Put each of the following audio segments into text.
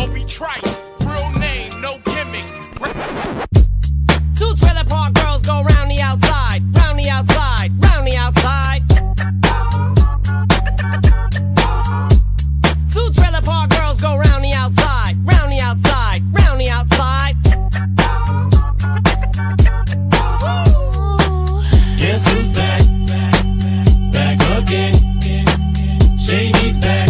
Obie Trice, real name, no gimmicks. Two trailer park girls go round the outside, round the outside, round the outside. Two trailer park girls go round the outside, round the outside, round the outside. Guess who's back? Back again. Shady's back.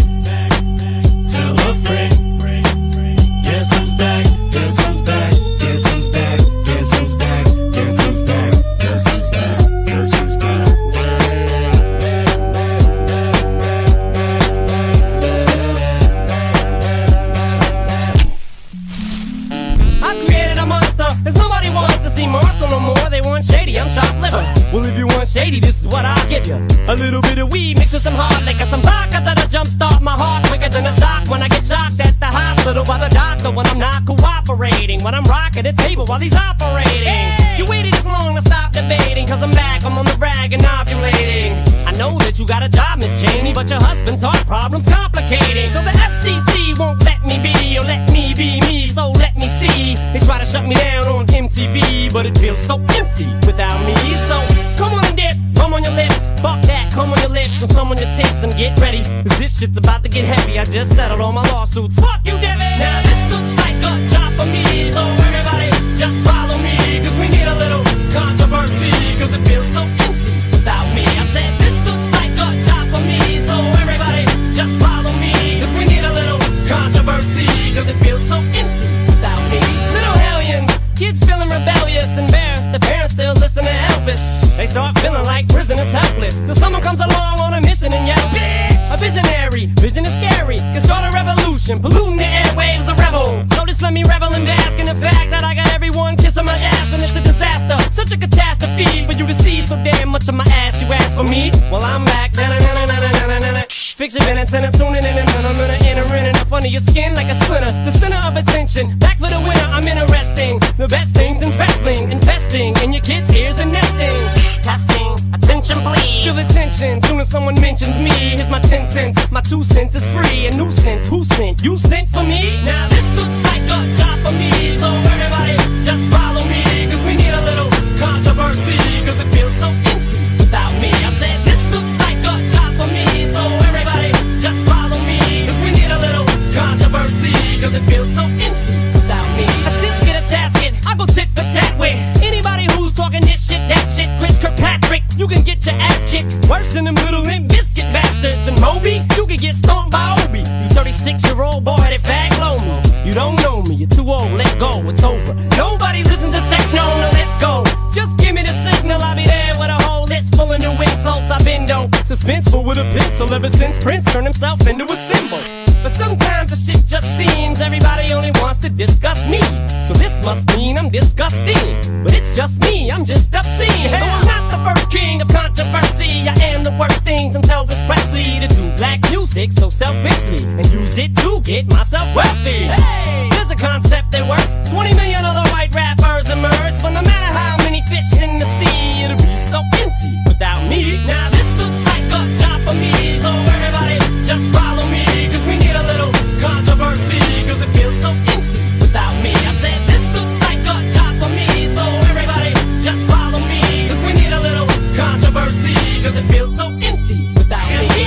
Well, if you want shady, this is what I'll give you. A little bit of weed mixed with some hard liquor, some vodka that'll jumpstart my heart quicker than a shock. When I get shocked at the hospital by the doctor, when I'm not cooperating, when I'm rocking the table while he's operating. Hey! You waited this long to stop debating, cause I'm back, I'm on the rag and ovulating. I know that you got a job, Miss Cheney, but your husband's heart problem's complicating. So the FCC won't let me be, or let me be me, so let me see. They try to shut me down on MTV, but it feels so empty without me. So come on and dip, come on your lips, fuck that, come on your lips and come on your tits and get ready, cause this shit's about to get heavy. I just settled all my lawsuits, fuck you, Debbie. Now this looks like a job for me, so everybody just follow me, cause we need a little controversy, cause it feels so empty without me. I said this looks like a job for me, so everybody just follow me, cause we need a little controversy, cause it feels so empty without me. Little hellions, kids feeling rebellious, embarrassed, the parents still listen to Elvis. They start feeling like prisoners helpless, till someone comes along on a mission and yells, bitch! A visionary, vision is scary, can start a revolution, polluting the airwaves, a rebel. So just let me revel and bask in the fact that I got everyone kissing my ass, and it's a disaster, such a catastrophe for you to see so damn much of my ass. You ask for me, well I'm back, na-na-na-na-na-na-na-na. Fix your minutes and I'm tuning in and I'm gonna enter in and up under your skin like a splinter, the center of attention, back for the winner. I'm interesting, the best things in wrestling, investing in your kids' ears and nesting. Testing, attention please, feel attention soon as someone mentions me. Here's my 10 cents, my 2 cents is free. A nuisance, who sent? You sent for me? Now this looks like a job for me, so everybody just follow me, cause we need a little controversy, cause it feels so empty without me. I said this looks like a job for me, so everybody just follow me, cause we need a little controversy, cause it feels so empty without me. I just get a tasket, I go tit for tat with anybody who's talking this shit, that shit. Chris Kirkpatrick, you can get your ass kicked worse than them little Limp Bizkit bastards. And Moby, you can get stomped by Obie. You 36-year-old boy that fag lonely. You don't know me, you're too old, let go, it's over. Nobody listen to techno, now let's go. Just give me the signal, I'll be there with a whole list full of new insults. I've been though suspenseful with a pencil ever since Prince turned himself into a symbol. But sometimes the shit just seems everybody only wants to disgust me. So this must mean I'm disgusting, but it's just me, I'm just obscene. So I'm not the first king of controversy, I am the worst thing since Elvis Presley, to do black music so selfishly and use it to get myself wealthy. Hey, there's a concept that works. 20 million other white rappers emerge, but no matter how many fish in the sea, it'll be so empty without me. Now this looks like a job for me, so everybody just follow me, cause we need a little controversy, cause it feels so empty without me. I said this looks like a job for me, so everybody just follow me, cause we need a little controversy, cause it feels so empty without me.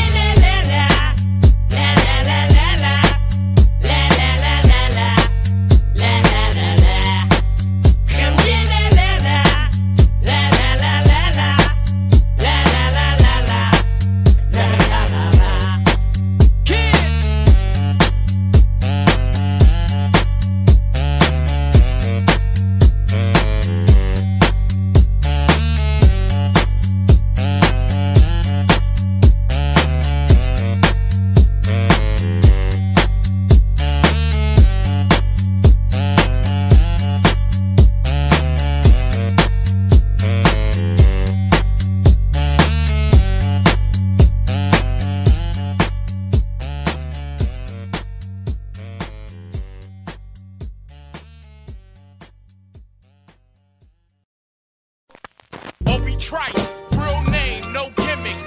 Trice, real name, no gimmicks.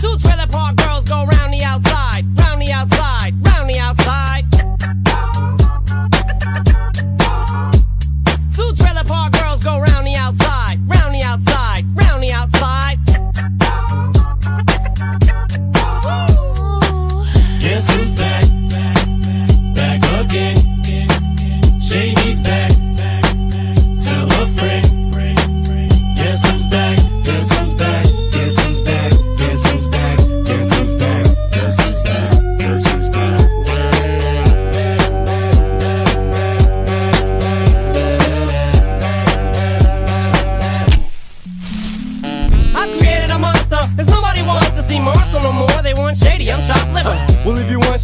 Two trailer park girls go round the outside, round the outside, round the outside.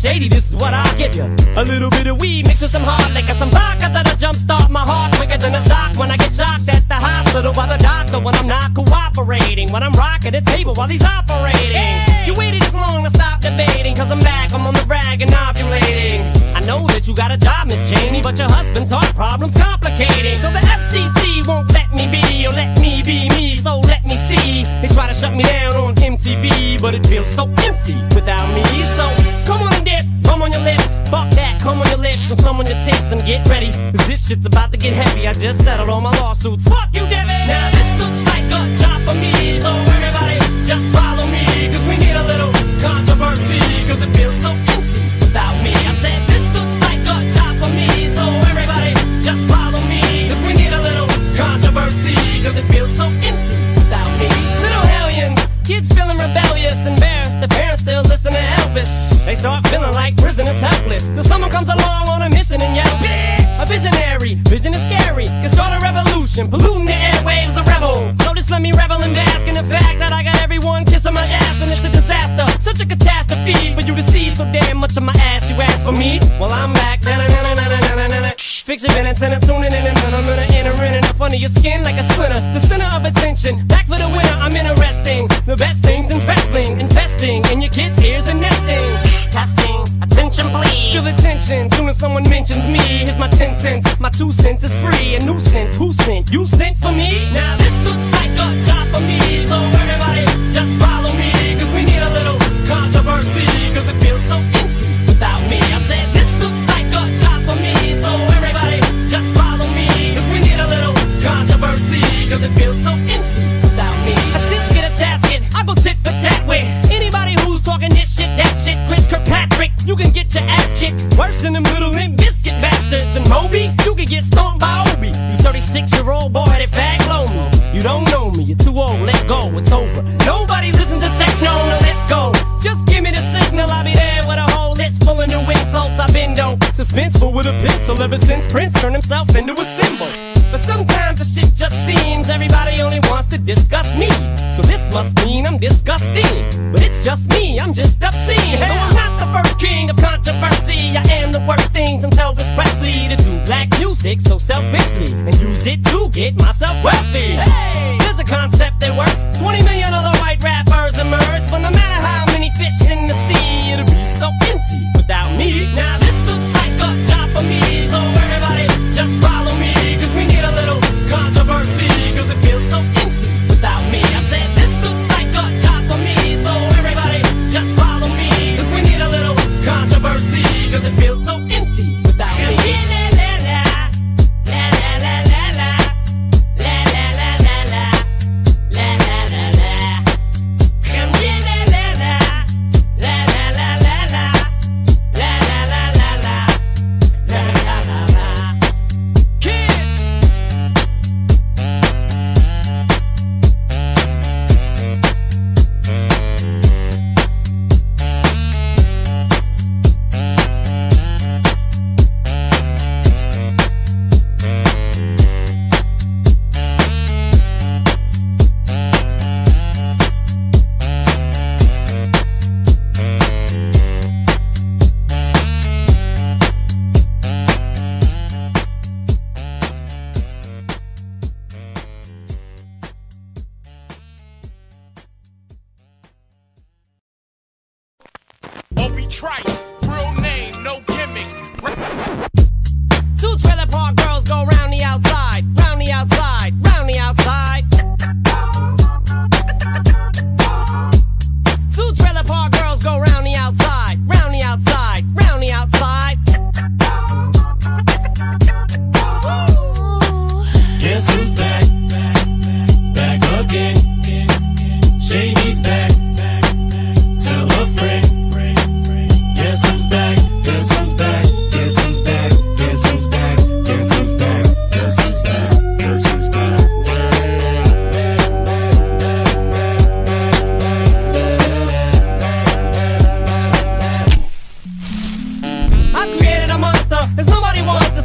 Shady, this is what I'll give you. A little bit of weed mixed with some hard liquor, some vodka that'll jumpstart my heart quicker than a shock when I get shocked at the hospital by the doctor when I'm not cooperating, when I'm rocking the table while he's operating. Hey! You waited this long to stop debating, cause I'm back, I'm on the rag and ovulating. I know that you got a job, Miss Cheney, but your husband's heart problem's complicating. So the FCC won't let me be, or let me be me, so let me see. They try to shut me down on MTV, but it feels so empty without me. So come on and dip, come on your lips, fuck that, come on your lips, and come on your tits and get ready, cause this shit's about to get heavy. I just settled all my lawsuits, fuck you, Debbie. Now this looks like a job for me, so everybody just follow me, cause we need a little controversy, cause it feels so empty without me. I said this looks like a job for me, so everybody just follow me, cause we need a little controversy, cause it feels so empty without me. Little hellions, kids feeling rebellious, embarrassed, the parents still listen to Elvis. They start feeling like prisoners helpless, till someone comes along on a mission and yells, yeah! A visionary, vision is scary, can start a revolution, polluting the airwaves, a rebel. So just let me revel and bask in the fact that I got everyone kissing my ass, and it's a disaster, such a catastrophe for you to see so damn much of my ass. You ask for me, well I'm back, na-na-na-na-na-na-na-na. Fix your minutes and I'm tuning in, and I'm gonna enter in and up under your skin like a splinter, the center of attention, back for the winner. I'm interesting, the best things in wrestling, investing in your kids' ears and nesting. Testing, attention please, feel the tension soon as someone mentions me. Here's my 10 cents, my 2 cents is free, a nuisance. Who sent? You sent for me? Now this looks like a job for me, so everybody just follow me, cause we need a little controversy, cause it feels so empty without me. I said this looks like a job for me, so everybody just follow me, cause we need a little controversy, cause it feels so empty without me. I just get a tasket, I go tit for tat with anybody who's talking this shit, that shit. Chris Kirkpatrick, you can get your ass kicked worse than them little Limp Bizkit bastards. And Moby, you can get stomped by Obie. You 36-year-old boy that fag lonely. You don't know me, you're too old, let go, it's over. Nobody listen to techno, now let's go. Just give me the signal, I'll be there with a whole list full of new insults. I've been though suspenseful with a pencil ever since Prince turned himself into a symbol. But sometimes the shit just seems everybody only wants to discuss me, so this must mean I'm disgusting. But it's just me, I'm just obscene. So I'm not the first king of controversy, I am the worst thing since Elvis Presley, to do black music so selfishly and use it to get myself wealthy. Hey, there's a concept that works. 20 million other white rappers emerge, but no matter how many fish in the sea, it'll be so empty without me. Now this looks like a job for me, so everybody just follow me, cause we need a little controversy, cause it feels so empty without me. I said this looks like a job for me, so everybody just follow me, cause we need a little controversy, cause it feels so empty without me.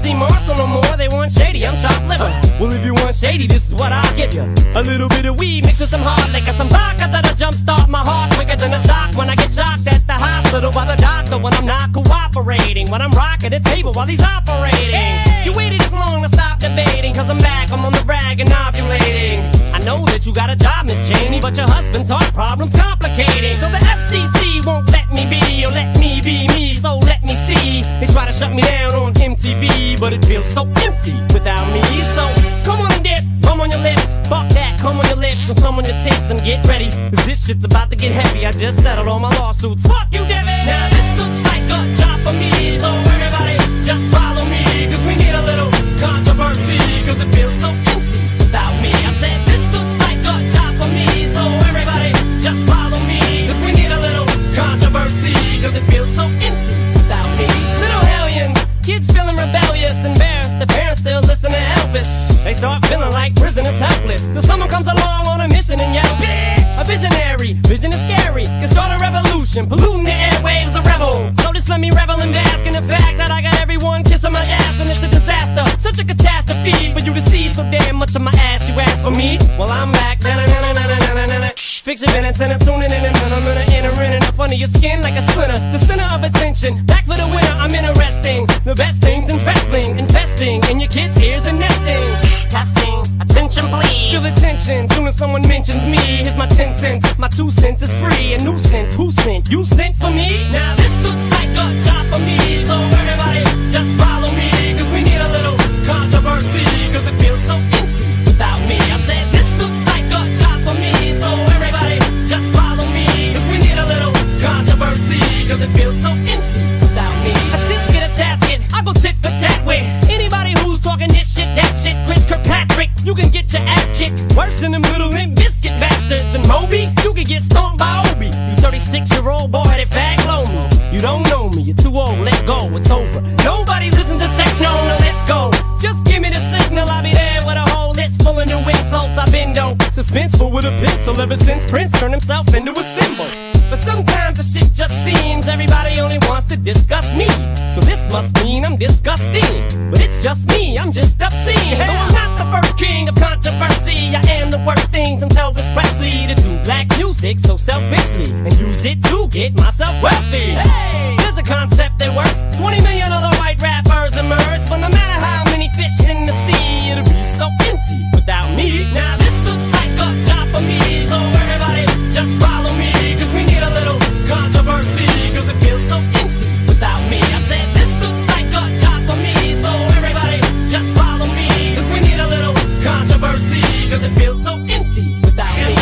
see Marshall no more, they want Shady, I'm chopped liver. Well, if you want Shady, this is what I'll give you. A little bit of weed mixed with some hard liquor, some vodka that'll jumpstart my heart quicker than a shock when I get shocked at the hospital by the doctor when I'm not cooperating, when I'm rocking the table while he's operating. Hey! You waited this long to stop debating, cause I'm back, I'm on the rag and ovulating. I know that you got a job, Miss Cheney, but your husband's heart problem's complicating. So the FCC won't let me be, or let me be me, so let me see. They try to shut me down on MTV, but it feels so empty without me. So come on and dip, come on your lips, fuck that, come on your lips and some on your tits and get ready, cause this shit's about to get heavy. I just settled all my lawsuits, fuck you, Debbie. Now this looks like a job for me, so everybody just follow me, cause we need a little controversy, cause it feels so empty without me. I said this looks like a job for me, so everybody just follow me, cause we need a little controversy, cause it feels so empty without me. Little hellions, kids feeling rebellious, embarrassed, the parents still listen to Elvis. They start feeling like prisoners helpless, till someone comes along on a mission and yells, bitch! A visionary, vision is scary, can start a revolution, polluting the airwaves, a rebel. So just let me revel and bask in the fact that I got everyone kissing my ass, and it's a disaster, such a catastrophe for you to see so damn much of my ass. You ask for me, well I'm back, na-na-na-na-na-na-na-na. Fix your minutes and I'm tuning in and I'm gonna enter in and up under your skin like a splinter, the center of attention, back for the winner. I'm interesting, the best things in wrestling, investing in your kids' ears and nesting. Testing, attention please, feel the tension soon as someone mentions me. Here's my 10 cents, my 2 cents is free. A nuisance, who sent? You sent for me? Now this looks like a job for me, so everybody just follow me, cause we need a little controversy, cause it feels so empty without me. I said this looks like a job for me, so everybody just follow me, cause we need a little controversy, cause it feels so empty without me. I just get a tasket, I go tit for tat with anybody who's talking this shit, that shit. Chris Kirkpatrick, you can get your ass kicked worse than them little Limp Bizkit bastards. And Moby, you can get stomped by Obie. You 36-year-old boy, that fag lonely. You don't know me, you're too old, let go, it's over. Nobody listen to techno, no, let's go. Just give me the signal, I'll be there with a whole list full of new insults. I've been though suspenseful with a pencil ever since Prince turned himself into a symbol. But sometimes the shit just seems everybody only wants to disgust me. So this must mean I'm disgusting, but it's just me, I'm just obscene. So I'm not the first king of controversy, I am the worst thing since Elvis Presley, to do black music so selfishly and use it to get myself wealthy. Hey, there's a concept that works. 20 million other white rappers emerge, but no matter how many fish in the sea, it'll be so empty without me. Now this looks like a job for me, so everybody just follow me, cause we need a little controversy, cause it feels so empty without me. I said this looks like a job for me, so everybody just follow me, cause we need a little controversy, cause it feels so empty without me.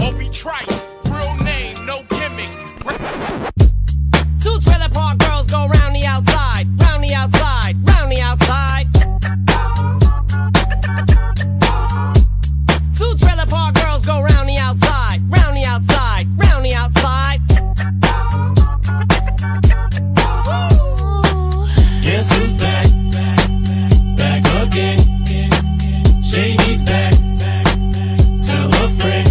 Obie Trice, real name, no gimmicks. 2 trailer park girls go round the outside, round the outside, round the outside. 2 trailer park girls go round the outside, round the outside, round the outside. Guess who's back? Back again. Shady's back. Tell a friend.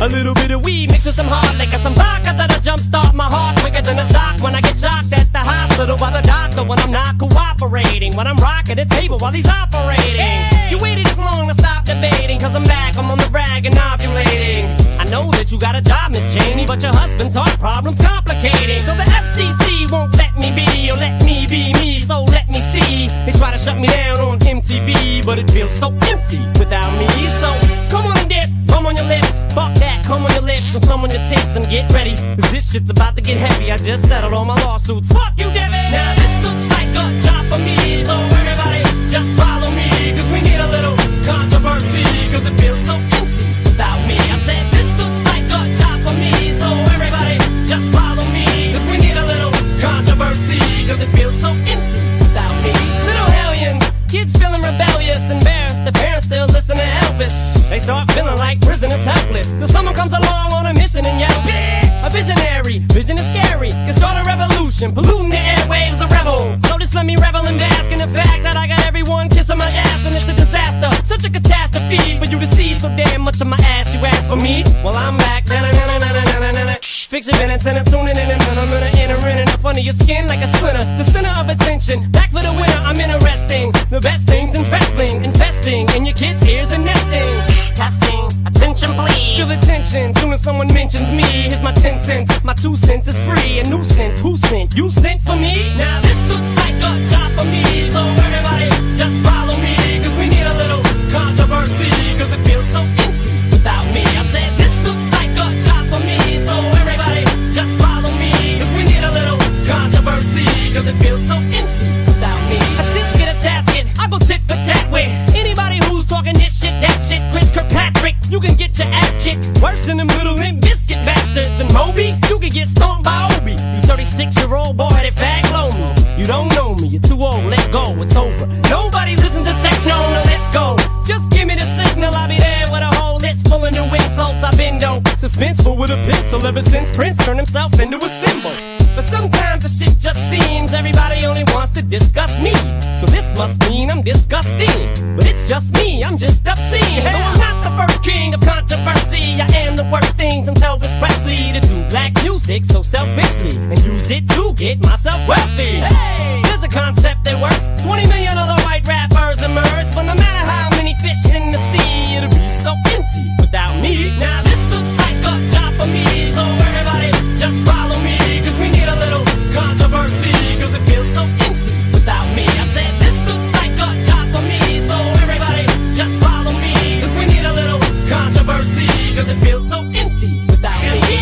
A little bit of weed mixed with some hard liquor, some vodka that'll jumpstart my heart quicker than a shock when I get shocked at the hospital by the doctor when I'm not cooperating, when I'm rocking the table while he's operating. Hey! You waited this long to stop debating, cause I'm back, I'm on the rag and ovulating. I know that you got a job, Miss Cheney, but your husband's heart problem's complicating. So the FCC won't let me be, or let me be me, so let me see. They try to shut me down on MTV, but it feels so empty without me. So come on and dip, come on your lips, fuck that, come on your lips and come on your tits and get ready, cause this shit's about to get heavy. I just settled all my lawsuits, fuck you, Debbie. Now this looks like a job for me, so everybody just follow me, cause we need a little controversy, cause it feels so empty without me. I said this looks like a job for me, so everybody just follow me, cause we need a little controversy, cause it feels so empty without me. Little hellions, kids feeling rebellious, embarrassed, the parents still listen to Elvis. They start feeling like prisoners helpless, till someone comes along on a mission and yells, yeah! A visionary, vision is scary, can start a revolution, polluting the airwaves, a rebel. So just let me revel and bask in the fact that I got everyone kissing my ass, and it's a disaster, such a catastrophe for you to see so damn much of my ass. You ask for me, well I'm back, na-na-na-na-na-na-na-na. Fix your minutes and I'm tuning in and I'm gonna enter in and up under your skin like a splinter, the center of attention, back for the winner. I'm interesting, the best things in wrestling, investing in your kids' ears and nesting. Testing, attention please, feel attention soon as someone mentions me. Here's my 10 cents, my 2 cents is free. A nuisance, who sent? You sent for me? Now this looks like a job for me, so everybody just follow me, cause we need a little controversy, cause it feels so empty without me. I said this looks like a job for me, so everybody just follow me, cause we need a little controversy, cause it feels so empty without me. I just get a tasket, I go tit for tat with anybody who's talking this shit, that shit. Chris Kirkpatrick, you can get your ass kicked worse than them little Limp Bizkit bastards. And Moby, you can get stomped by Obie. You 36-year-old boy-headed fag lonely. You don't know me, you're too old, let go, it's over. Nobody listen to techno, no, let's go. Just give me the signal, I'll be there with a whole list full of new insults. I've been dope, suspenseful with a pencil ever since Prince turned himself into a symbol. But sometimes the shit just seems everybody only wants to disgust me, so this must mean I'm disgusting. But it's just me, I'm just obscene. So I'm not the first king of controversy, I am the worst thing since Elvis Presley, to do black music so selfishly and use it to get myself wealthy. Hey, there's a concept that works. 20 million other white rappers emerge, but no matter how many fish in the sea, it'll be so empty without me. Now this looks like a job for me, so everybody just follow me, cause we need a little controversy, cause it feels so empty without me. I said this looks like a job for me, so everybody just follow me, cause we need a little controversy, cause it feels so empty without me.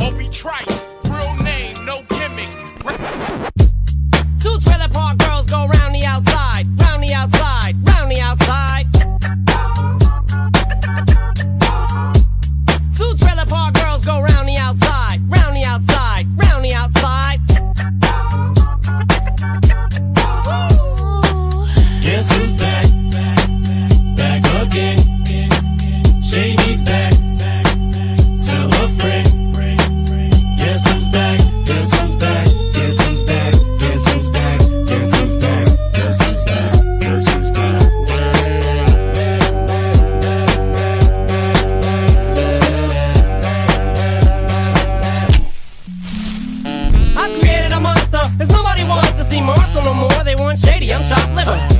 Obie Trice, real name, no gimmicks. Two trailer park girls go round the outside, round the outside, round the outside. Two trailer park girls go round the outside, round the outside, round the outside. Ooh. Guess who's back? Back again. Shady's back.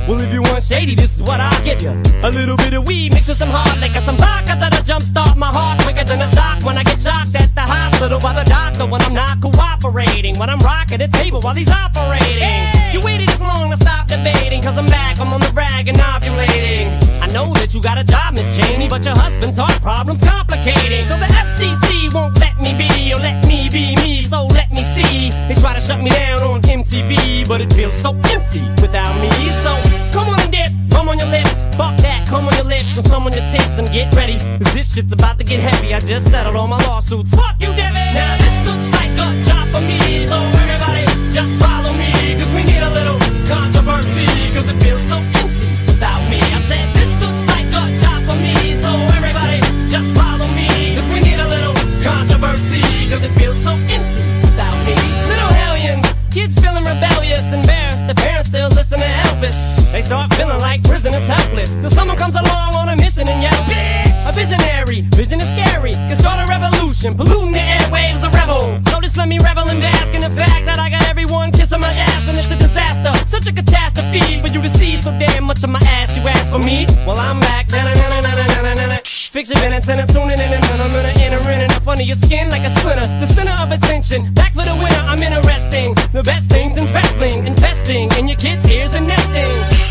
Well, if you want shady, this is what I'll give you. A little bit of weed mixed with some hard liquor, some vodka that'll jumpstart my heart quicker than a shock when I get shocked at the hospital. hospital by the doctor when I'm not cooperating, when I'm rocking the table while he's operating. Hey! You waited this long to stop debating, cause I'm back, I'm on the rag and ovulating. I know that you got a job, Miss Cheney, but your husband's heart problem's complicating. So the FCC won't let me be, or let me be me, so let me see. They try to shut me down on MTV, but it feels so empty without me. So come on and dip, come on your lips, fuck that, come on your lips and come on your tits and get ready, cause this shit's about to get heavy. I just settled all my lawsuits. Fuck you, Debbie! Now this looks like a job for me, so everybody just follow me, cause we need a little controversy, cause it feels so empty without me. I said this looks like a job for me, so everybody just follow me, cause we need a little controversy, cause it feels so empty without me. Little hellions, kids feeling rebellious, embarrassed, the parents still listen to Elvis. They start feeling like prisoners helpless, till someone comes along on a mission and yells, bitch! A visionary, vision is scary, can start a revolution, polluting the airwaves, a rebel. So just let me revel and bask in the fact that I got everyone kissing my ass, and it's a disaster, such a catastrophe for you to see so damn much of my ass. You ask for me, well I'm back, na-na-na-na-na-na-na-na. Fix your minutes and I'm tuning in, and I'm gonna enter in and up under your skin like a splinter, the center of attention, back for the winner. I'm interesting, the best things in wrestling, investing in your kids' ears and nesting.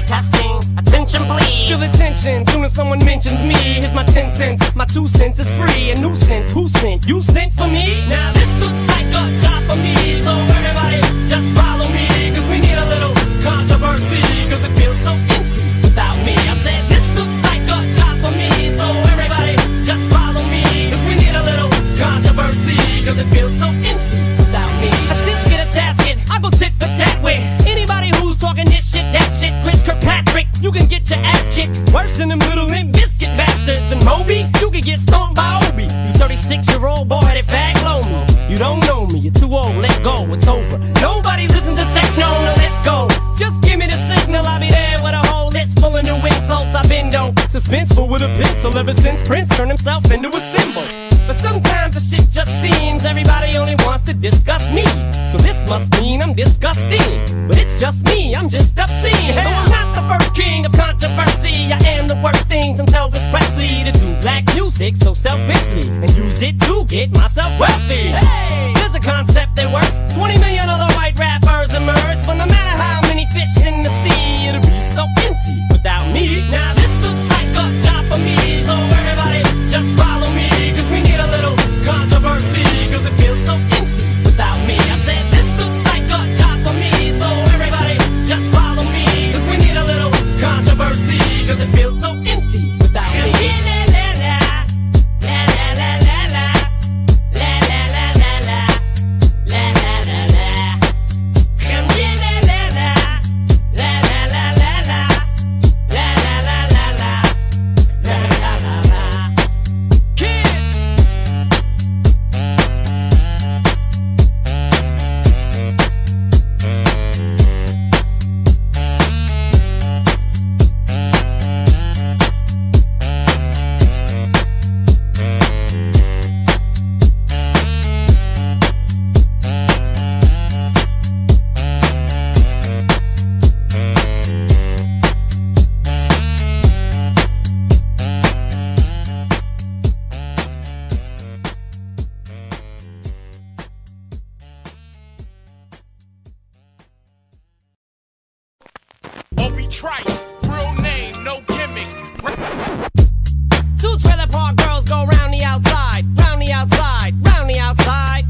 Testing, attention please, feel the tension, soon as someone mentions me. Here's my 10 cents, my 2 cents is free. A nuisance, who sent? You sent for me? Now this looks like a job for me, so everybody just follow me, cause we need a little controversy, cause it feels so empty without me. I said this looks like a job for me, so everybody just follow me, cause we need a little controversy, cause it feels so empty without me. I just get a tasket, I go tit for tat with anybody who's talking this shit, that shit. Chris Kirkpatrick, you can get your ass kicked, worse than them little Limp Bizkit bastards. And Moby, you can get stomped by Obie. You 36-year-old boy, that fag lonely. You don't know me, you're too old, let go, it's over. Nobody listen to techno, now let's go. Just give me the signal, I'll be there with a whole list full of new insults. I've been though suspenseful with a pencil ever since Prince turned himself into a symbol. But sometimes the shit just seems everybody only wants to disgust me, so this must mean I'm disgusting. But it's just me, I'm just obscene. So I'm not the first king of controversy, I am the worst thing since Elvis Presley, to do black music so selfishly and use it to get myself wealthy. Hey, there's a concept that works. 20 million other white rappers emerge, but no matter how many fish in the sea, it'll be so empty without me. Now this looks like a job for me, so everybody just follow me, cause we need a little controversy, cause it feels so empty without me. I said this looks like a job for me, so everybody just follow me, cause we need a little controversy, cause it feels so empty without me. Obie Trice, real name, no gimmicks. Two trailer park girls go round the outside, round the outside, round the outside.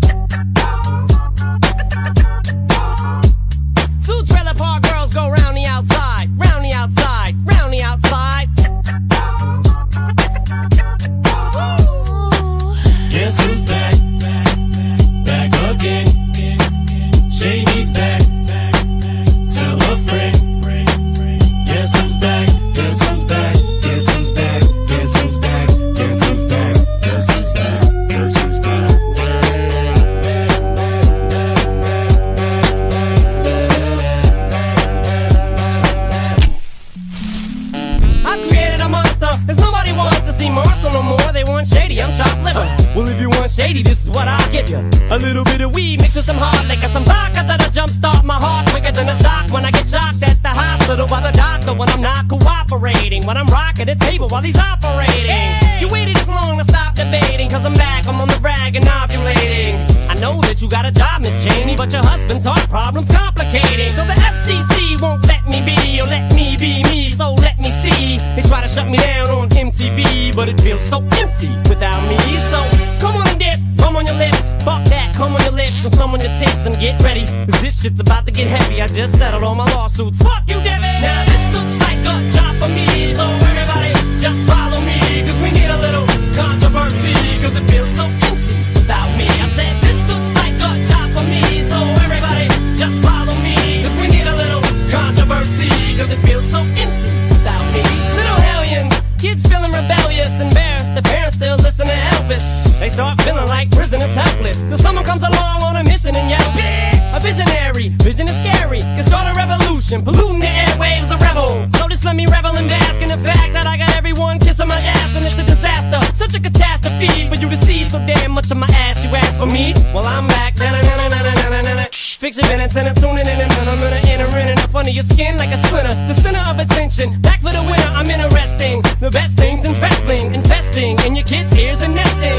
Two trailer park girls go round the outside, round the outside, round the outside. Guess who's back? Back again. Shady's back. Well, if you want shady, this is what I'll give you. A little bit of weed mixed with some hard liquor, some vodka that'll jumpstart my heart quicker than a shock when I get shocked at the hospital by the doctor when I'm not cooperating, when I'm rocking the table while he's operating. Hey! You waited this long to stop debating, cause I'm back, I'm on the rag nagging, ovulating. I know that you got a job, Miss Cheney, but your husband's heart problem's complicating. So the FCC won't let me be, or let me be me, so let me see. They try to shut me down on MTV, but it feels so empty without me. So come on and dip, come on your lips, fuck that, come on your lips, and come on your tits, and get ready, 'cause this shit's about to get heavy. I just settled all my lawsuits, fuck you, Debbie. Now this looks like a job for me, so everybody just follow me, 'cause we need a little controversy, 'cause it feels so empty without me. I said this looks like a job for me, so everybody just follow me, 'cause we need a little controversy, 'cause it feels so empty without me. Little hellions, kids feeling rebellious, embarrassed, the parents still listen to Elvis. They start feeling like prisoners helpless, till someone comes along on a mission and yells, bitch! A visionary, vision is scary, can start a revolution, polluting the airwaves, a rebel. So just let me revel and bask in the fact that I got everyone kissing my ass, and it's a disaster, such a catastrophe for you to see so damn much of my ass. You ask for me, well I'm back, na-na-na-na-na-na-na-na. Fix your minutes and I'm tuning in, and I'm gonna enter in and up under your skin like a splinter, the center of attention, back for the winner. I'm interesting, the best things in wrestling, investing in your kids' ears and nesting.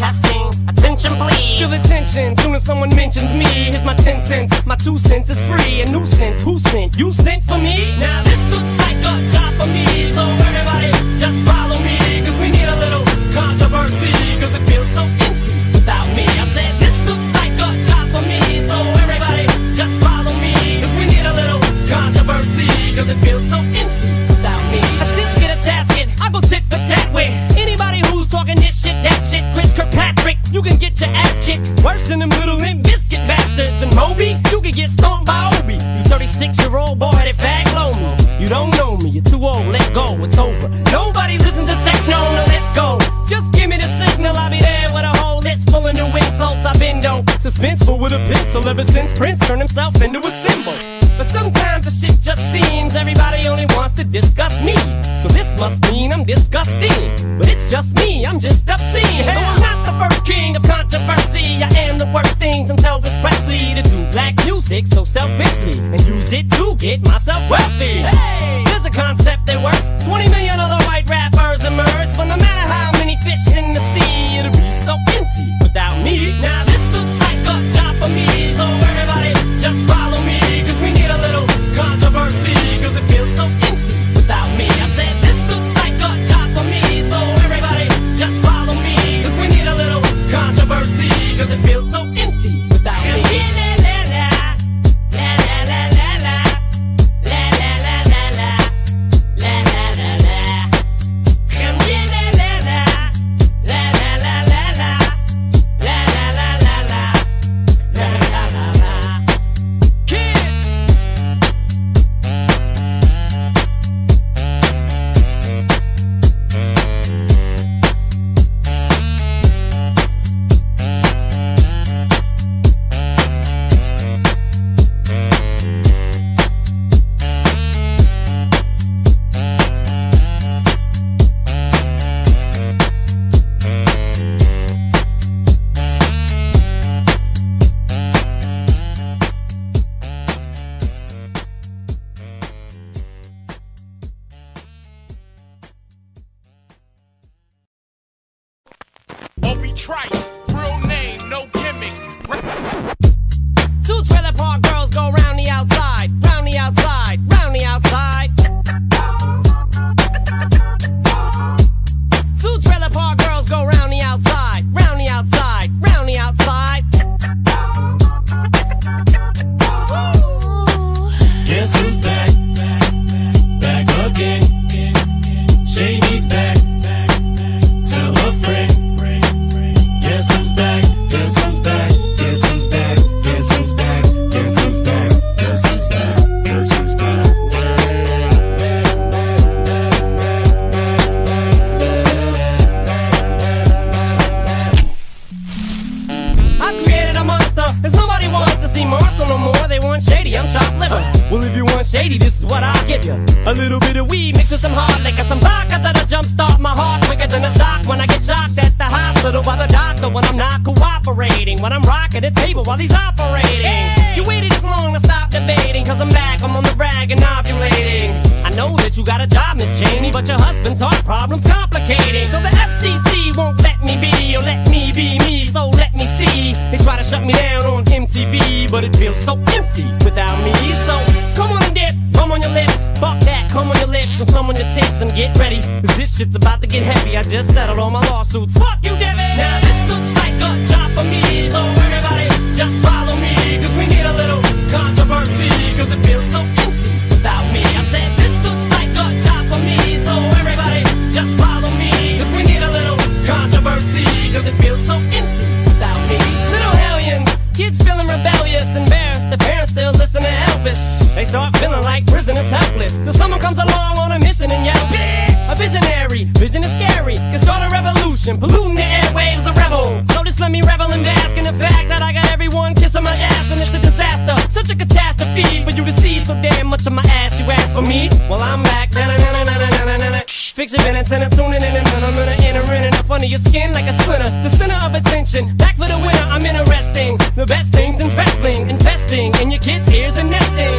Testing, attention please, feel the tension soon as someone mentions me. Here's my 10 cents, my 2 cents is free, a nuisance. Who sent? You sent for me? Now this looks like a job for me, so everybody just follow me, 'cause we need a little controversy, 'cause it feels so empty without me. I said this looks like a job for me, so everybody just follow me, 'cause we need a little controversy, 'cause it feels so empty without me. I just get a tasket, I go tit for tat with anybody who's talking this shit, that shit. Chris Kirkpatrick, you can get your ass kicked worse than them little Limp Bizkit bastards. And Moby, you can get stomped by Obie. You 36-year-old boy that fag lonely. You don't know me, you're too old, let go, it's over. Nobody listen to techno, no let's go. Just give me the signal, I'll be there with a whole list full of new insults. I've been dope, suspenseful with a pencil ever since Prince turned himself into a symbol. But sometimes the shit just seems everybody only wants to discuss me. So this must mean I'm disgusting, but it's just me, I'm just obscene. So I'm not the first king of controversy, I am the worst thing since Elvis Presley, to do black music so selfishly and use it to get myself wealthy. Hey, there's a concept that works. 20 million other white rappers emerge, but no matter how many fish in the sea, it'll be so empty without me. Now this looks like a job for me, so everybody just follow me, 'cause we need a little controversy, 'cause it feels so empty without me. I said this looks like a job for me, so everybody just follow me, 'cause we need a little controversy, 'cause it feels so empty without me. Obie Trice, real name, no gimmicks. Two trailer park girls go round the outside, round the outside, round the outside. Two trailer park girls go round the outside, round the outside, round the outside. Ooh. Guess who's back? Back again. Shady's back. Well, if you want shady, this is what I'll give you. A little bit of weed mixed with some hard liquor, some vodka that'll jumpstart my heart quicker than a shock. When I get shocked at the hospital by the doctor, when I'm not cooperating, when I'm rocking the table while he's operating. Hey! You waited this long to stop debating, 'cause I'm back, I'm on the rag and ovulating. I know that you got a job, Miss Cheney, but your husband's heart problem's complicating. So the FCC won't let me be, or let me be me, so shut me down on MTV, but it feels so empty without me. So come on and dip, come on your lips, fuck that, come on your lips, and come on your tits and get ready, 'cause this shit's about to get heavy. I just settled all my lawsuits. Fuck you, Debbie. Now this looks like a job for me, so everybody just follow me, 'cause we need a little controversy, 'cause it feels so empty without me. I said this looks like a job for me, so everybody just follow me, 'cause we need a little controversy, 'cause it feels so empty without me. Little hellions, kids feeling rebellious, embarrassed, the parents still listen to Elvis. They start feeling like prisoners helpless, till someone comes along on a mission and yells, bitch! A visionary, vision is scary, can start a revolution, polluting the airwaves, a rebel. So just let me revel and bask in the fact that I got everyone kissing my ass, and it's a disaster, such a catastrophe for you to see so damn much of my ass. You ask for me, well I'm back, na-na-na-na-na-na-na-na. Fix your minutes and I'm tuning in, and I'm gonna enter in and up under your skin like a splinter, the center of attention, back for the winner. I'm interesting, the best things in wrestling, investing in your kids' ears and nesting,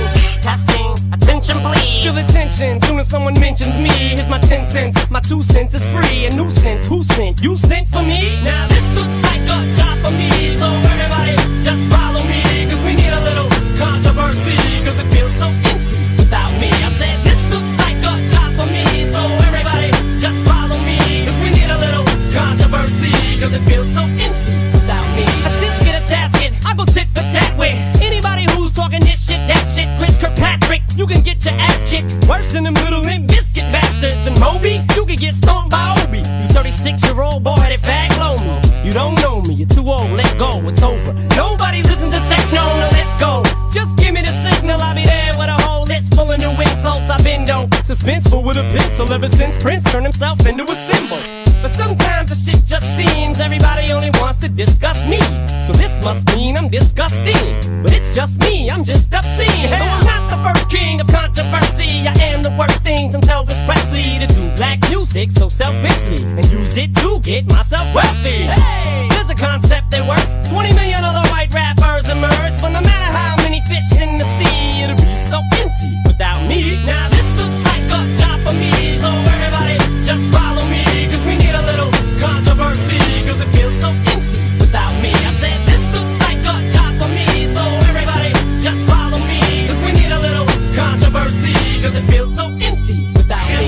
testing, attention please, feel the tension, soon as someone mentions me. Here's my 10 cents, my 2 cents is free, a nuisance. Who sent? You sent for me? Now this looks like a job for me, so everybody just follow me, 'cause we need a little controversy, 'cause it feels so empty without me. I said this looks like a job for me, so everybody just follow me, 'cause we need a little controversy, 'cause it feels so empty without me. I just get a tasket, I go tit for tat with anybody who's talking this shit, that shit. Chris Kirkpatrick, you can get your ass kicked worse than them little Limp Bizkit bastards. And Moby, you can get stomped by Obie. You 36-year-old boy that fag lonely. You don't know me, you're too old, let go, it's over. Nobody listen to techno, now let's go. Just give me the signal, I'll be there with a whole list full of new insults. I've been though suspenseful with a pencil ever since Prince turned himself into a symbol. But sometimes the shit just seems everybody only wants to discuss me, so this must mean I'm disgusting. But it's just me, I'm just obscene. So I'm not the first king of controversy, I am the worst thing since Elvis Presley, to do black music so selfishly and use it to get myself wealthy. Hey, there's a concept that works. 20 million other white rappers emerge, but no matter how many fish in the sea, it'll be so empty without me. Now this looks like a job for me, so everybody just follow me, 'cause we need a little controversy, 'cause it feels so empty without me. I said this looks like a job for me, so everybody just follow me, 'cause we need a little controversy, 'cause it feels so empty without me.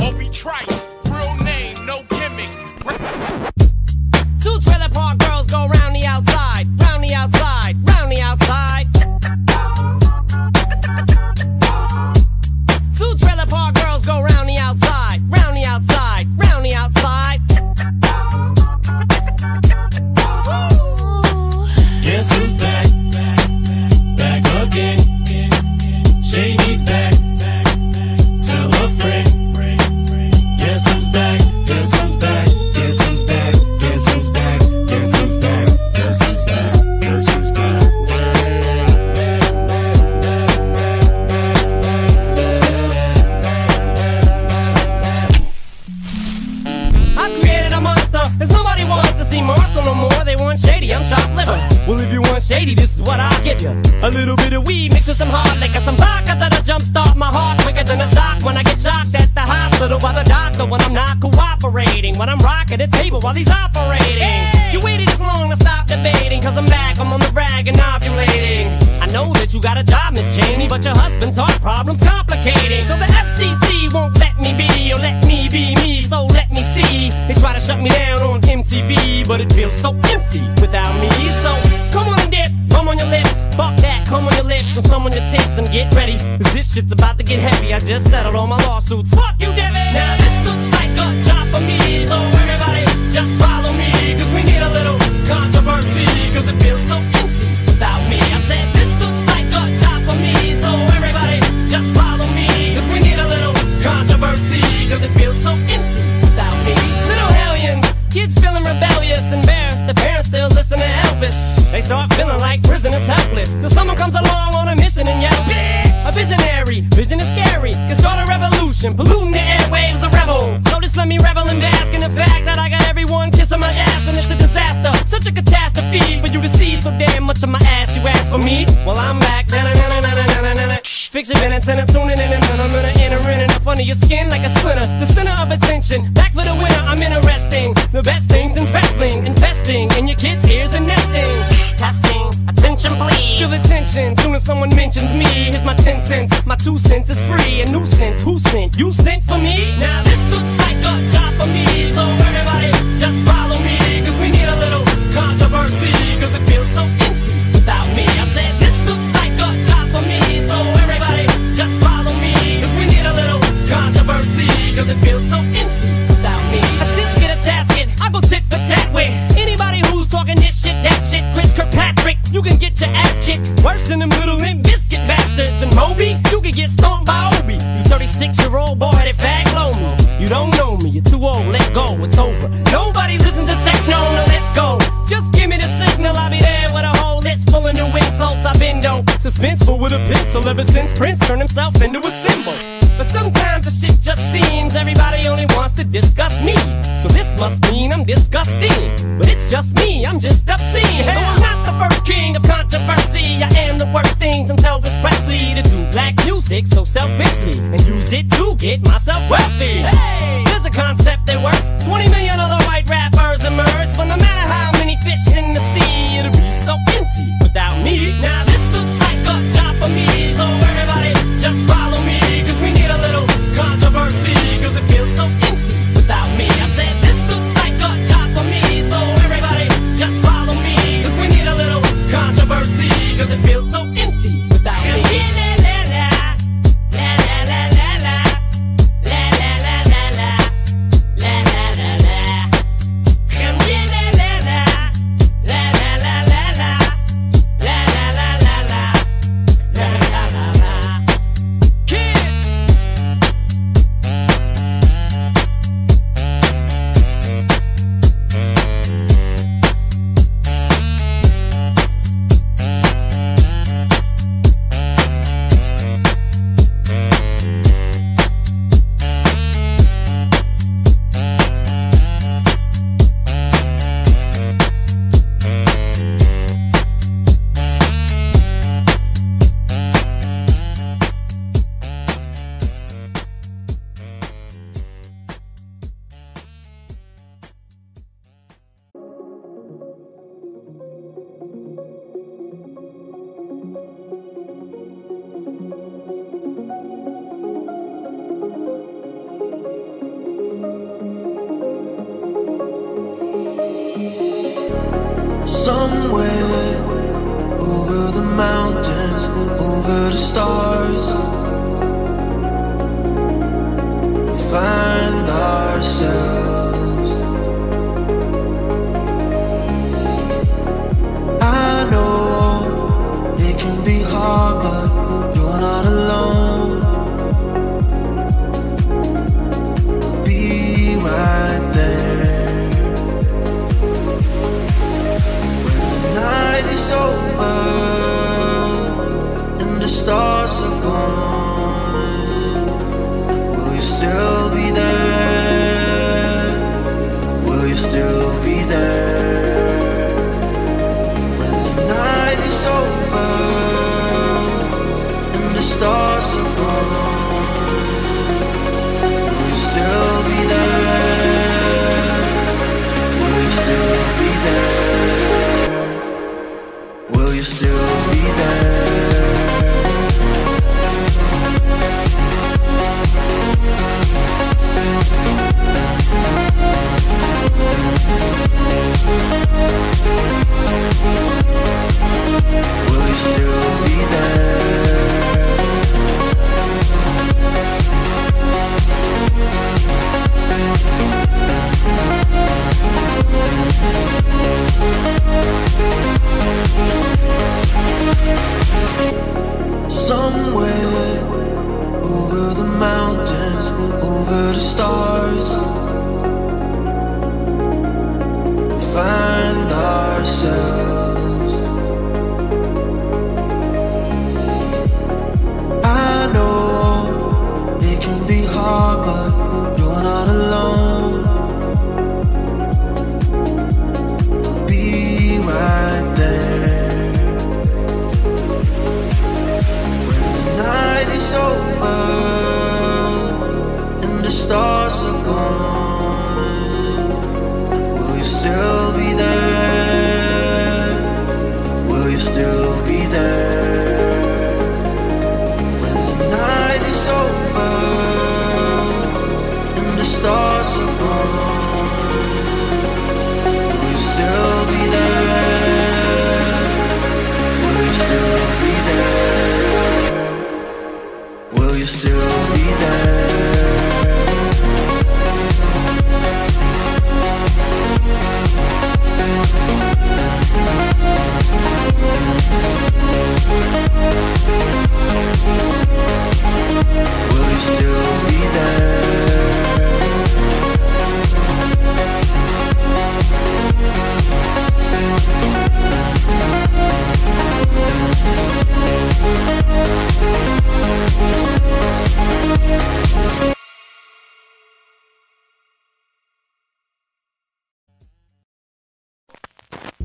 Obie Trice, real name, no gimmicks. Two trailer park girls go round the outside, round the outside, round the outside. Two trailer park girls go round the outside, round the outside, round the outside. Ooh. Guess who's back? Back again. Shady's back. Well, if you want shady, this is what I'll give you. A little bit of weed mixed with some hard liquor, some vodka that'll jumpstart my heart quicker than a shock. When I get shocked at the hospital by the doctor, when I'm not cooperating, when I'm rocking the table while he's operating. Hey! You waited this long to stop debating, 'cause I'm back, I'm on the rag and ovulating. I know that you got a job, Miss Cheney, but your husband's heart problem's complicating. So the FCC won't let me be, or let me be me, so let me see. They try to shut me down on MTV, but it feels so empty without me. So come on and dip, come on your lips, fuck that, come on your lips, So someone to tense and get ready, cause this shit's about to get heavy. I just settled all my lawsuits. Fuck you, Debbie! Now this looks like a job for me, so everybody just follow me, cause we need a little controversy, cause it feels so empty without me. I said this looks like a job for me, so everybody just follow me, cause we need a little controversy, cause it feels so empty without me. Little hellions, kids feeling rebellious, embarrassed, the parents still listen to Elvis. They start feeling like prisoners helpless, till someone comes along on a mission and yells, bitch! A visionary, vision is scary, can start a revolution, polluting the airwaves, a rebel. So just let me revel and bask in the fact that I got everyone kissing my ass, and it's a disaster, such a catastrophe, for you to see so damn much of my ass. You ask for me, well I'm back, na-na-na-na-na-na-na-na. Fix your minutes and I'm tuning in, and I'm gonna enter in and up under your skin like a splinter, the center of attention, back for the winner. I'm interesting, the best things in wrestling, investing in your kids' ears and nesting. Testing, attention please. Feel the tension, soon as someone mentions me. Here's my 10 cents, my 2 cents is free. A nuisance, who sent? You sent for me? Now this looks like a job for me, so everybody just follow me, cause we need a little controversy, cause it feels so empty without me. I said this looks like a job for me, so everybody just follow me, cause we need a little controversy, cause it feels so empty without me. I just get a task and I go tit for tat with anybody who's talking this shit, that shit. Chris Kirkpatrick, you can get your ass kicked worse than them little Limp Bizkit bastards. And Moby, you can get stomped by Obie. You 36-year-old boy that fag lonely. You don't know me, you're too old, let go, it's over. Nobody listen to techno, now let's go. Just give me the signal, I'll be there with a whole list full of new insults. I've been though suspenseful with a pencil ever since Prince turned himself into a symbol. But sometimes the shit just seems everybody only wants to disgust me, so this must mean I'm disgusting. But it's just me, I'm just obscene. So I'm not the first king of controversy, I am the worst thing since Elvis Presley, to do black music so selfishly and use it to get myself wealthy. Hey, there's a concept that works. 20 million other white rappers emerge, but no matter how many fish in the sea, it'll be so empty without me. Now this looks like a job for me, so everybody just follow me, cause we need a little controversy, cause it feels so empty without me. I said this looks like a job for me, so everybody just follow me, cause we need a little controversy, cause it feels so empty without me. Will you still be there?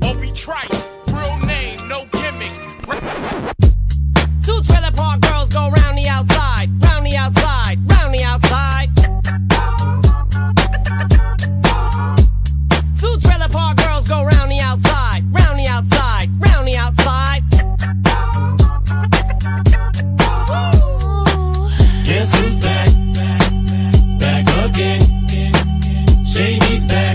Obie Trice, real name, no gimmicks. Two trailer park girls go round the outside, round the outside, round the outside. Two trailer park girls go round the outside, round the outside, round the outside. Ooh. Guess who's back? Back again. Shady's back.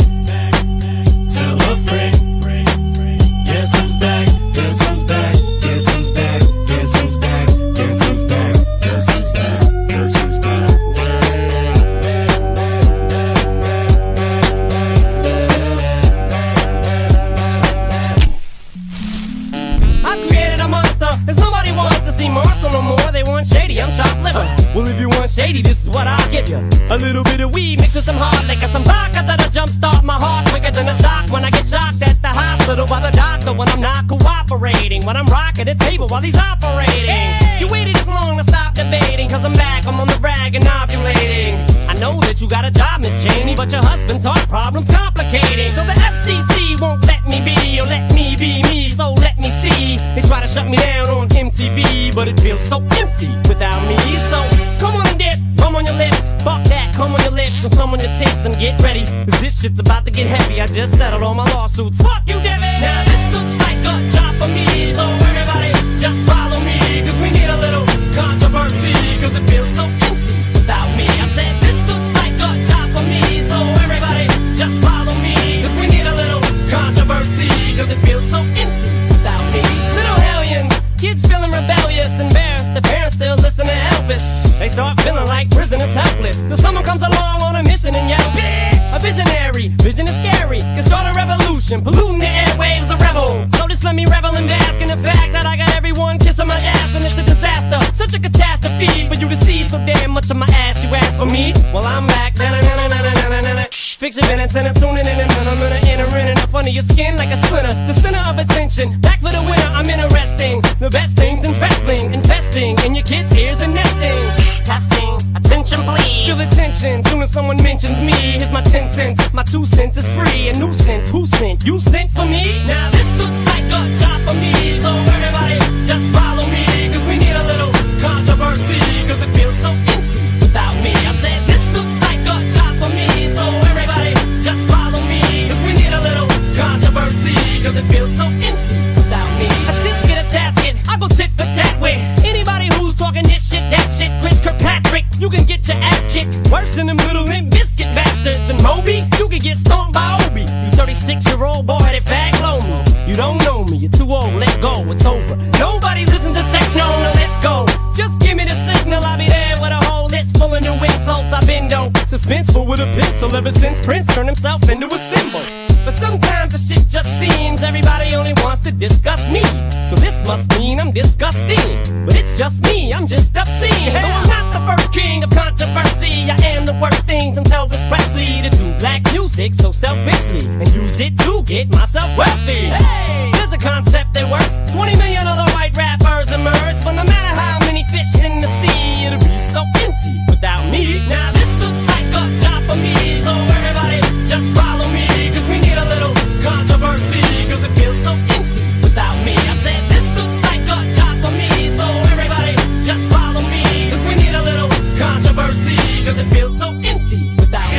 Well, if you want shady, this is what I'll give you. A little bit of weed mixed with some hard liquor, some vodka that'll jumpstart my heart quicker than a shock when I get shocked at the hospital by the doctor when I'm not cooperating, when I'm rocking the table while he's operating. Hey! You waited this long to stop debating, cause I'm back, I'm on the rag and ovulating. I know that you got a job, Miss Cheney, but your husband's heart problem's complicating. So the FCC won't let me be, or let me be me, so let me see. They try to shut me down on MTV, but it feels so empty without me. So come on and dip, come on your lips, fuck that, come on your lips and come on your tits and get ready, cause this shit's about to get heavy. I just settled all my lawsuits, fuck you, Debbie. Now this looks like a job for me, so everybody just follow me, cause we need a little controversy, cause it feels so empty without me. I said this looks like a job for me, so everybody just follow me, cause we need a little controversy, cause it feels so empty without me. Little hellions, kids feeling rebellious, embarrassed, the parents still listen to Elvis. They start feeling like prisoners helpless till someone comes along on a mission and yells, bitch! A visionary, vision is scary, can start a revolution, polluting the airwaves, a rebel. So just let me revel and bask in the fact that I got everyone kissing my ass and it's a disaster, such a catastrophe for you to see so damn much of my ass. You ask for me, well I'm back, na-na-na-na-na-na-na-na. Fix your minutes and I'm tuning in and I'm gonna enter in and up under your skin like a splinter, the center of attention, back for the winner. I'm interesting, the best things in wrestling, investing in your kids' ears and nesting. Testing, attention please, feel attention, soon as someone mentions me. Here's my 10 cents, my 2 cents is free. A nuisance, who sent? You sent for me? Now this looks like a job for me, so everybody just follow me, cause we need a little controversy, cause it feels so empty without me. I said this looks like a job for me, so everybody just follow me, cause we need a little controversy, cause it feels so empty without me. I just get a tasket, I go tit for tat with anybody who's talking this shit, that shit. Chris Kirkpatrick, you can get your ass kicked worse than them little Limp Bizkit bastards. And Moby, you can get stomped by Obie. You 36-year-old boy-headed fag lonely. You don't know me, you're too old, let go, it's over. Nobody listen to techno, no let's go. Just give me the signal, I'll be there with a whole list full of new insults. I've been though suspenseful with a pencil ever since Prince turned himself into a symbol. But sometimes the shit just seems everybody only wants to disgust me, so this must mean I'm disgusting. But it's just me, I'm just obscene. So I'm not the first king of controversy, I am the worst thing since Elvis Presley, to do black music so selfishly and use it to get myself wealthy. Hey, there's a concept that works. 20 million other white rappers emerge, but no matter how many fish in the sea, it'll be so empty without me. Now this looks like a job for me, so everybody just follow me, cause we need a little controversy, cause it feels so empty without me. I said this looks like a job for me, so everybody just follow me, cause we need a little controversy, cause it feels so empty without me.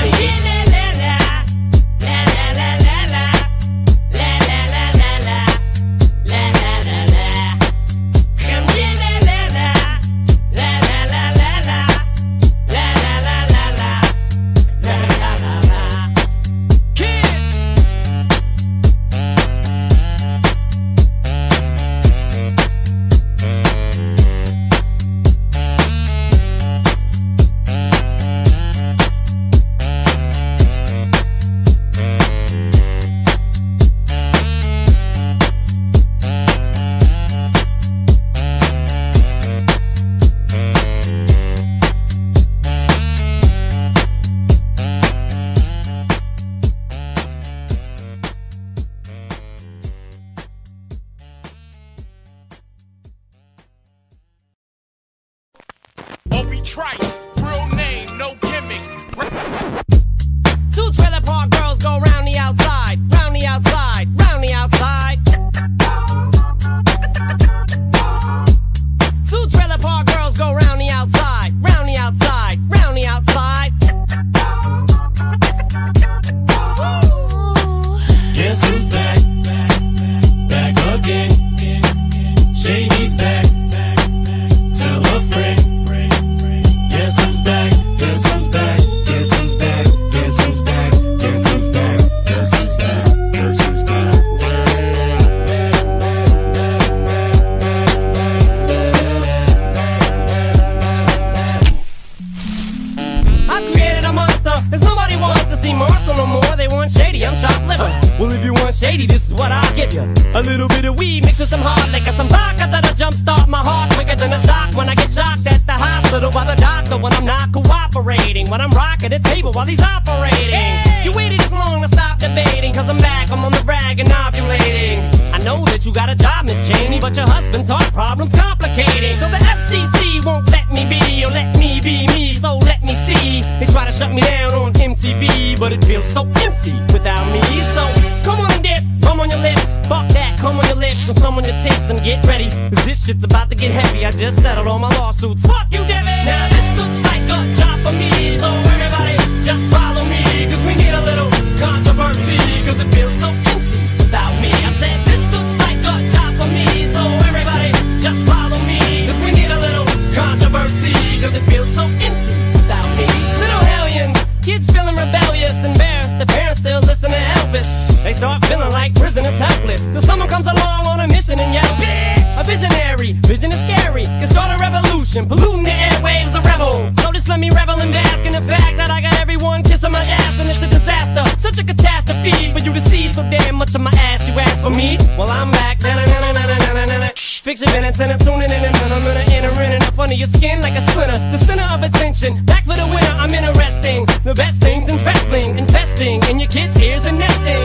Trice, real name, no gimmicks. Two trailer park girls go round the outside, round the outside, round the outside. Two trailer park girls go round the outside, round the outside, round the outside. Guess who's back? Back again. Shady's back. Well, if you want shady, this is what I'll give you. A little bit of weed mixed with some hard liquor, some vodka that'll jumpstart my heart quicker than a shock. When I get shocked at the hospital by the doctor, when I'm not cooperating, when I'm rocking the table while he's operating. Hey! You waited this long to stop debating, cause I'm back, I'm on the rag and ovulating. I know that you got a job, Miss Cheney, but your husband's heart problem's complicating. So the FCC won't let me be, or let me be me, so let me see. They try to shut me down on MTV, but it feels so empty without me. So come on and dip, come on your lips, fuck that, come on your lips and come on your tits and get ready, cause this shit's about to get heavy. I just settled all my lawsuits, fuck you, Debbie. Now this looks like a job for me, so everybody just follow me, cause we need a little controversy, cause it feels so empty without me. I said this looks like a job for me, so everybody just follow me, cause we need a little controversy, cause it feels so empty without me. Little hellions, kids feeling rebellious, embarrassed, the parents still listen to Elvis. They start feeling like prisoners helpless, till someone comes along on a mission and yells, bitch! A visionary, vision is scary, can start a revolution, polluting the airwaves, a rebel. So just let me revel and bask in the fact that I got everyone kissing my ass, and it's a disaster, such a catastrophe, for you to see so damn much of my ass. You ask for me, well I'm back, na-na-na-na-na-na-na-na. Fix your minutes and I'm tuning in, and I'm gonna enter in and up under your skin like a splinter, the center of attention, back for the winner. I'm interesting, the best things in wrestling, investing in your kids' ears and nesting.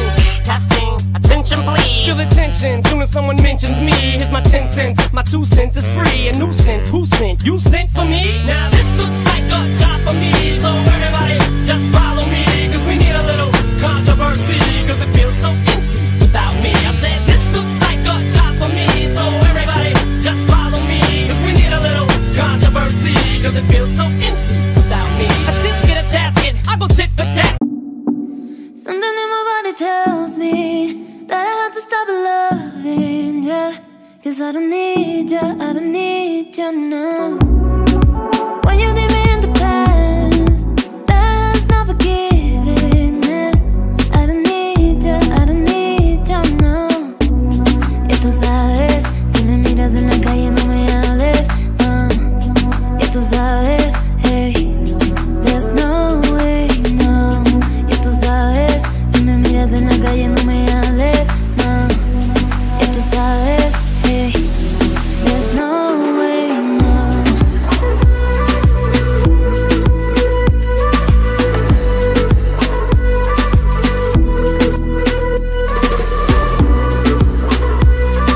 Testing, attention please. Feel the tension, soon as someone mentions me. Here's my 10 cents, my 2 cents is free. A nuisance, who sent? You sent for me? Now this looks like a job for me, so everybody just follow me, cause we need a little controversy, cause it feels so empty without me. I said this looks like a job for me, so everybody just follow me, cause we need a little controversy, cause it feels so empty without me. I just get a task and I go tit for tat. Something in my body tells me that I have to stop loving ya, cause I don't need ya, I don't need ya now. When you leave me in the past, that's not forgiveness. I don't need ya, I don't need ya now. Y tú sabes, si me miras en la calle no me hables, y tú sabes. En la calle no me hables, no. Y tú sabes, hey, there's no way, no.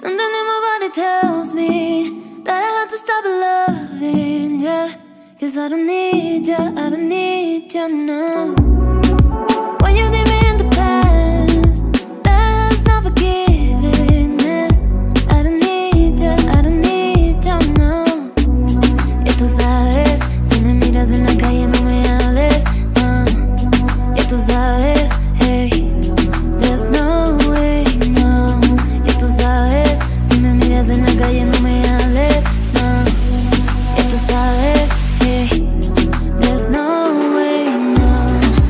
Something in my body tells me stop loving ya, cause I don't need ya, I don't need ya now. When you leave me in the past, that's not forgiveness. I don't need ya, I don't need ya now. Y tú sabes, si me miras en la calle no me hables, no. Y tú sabes, hey, there's no way, no. Y tú sabes, si me miras en la calle no me hables. Sabes, hey, there's no way, no.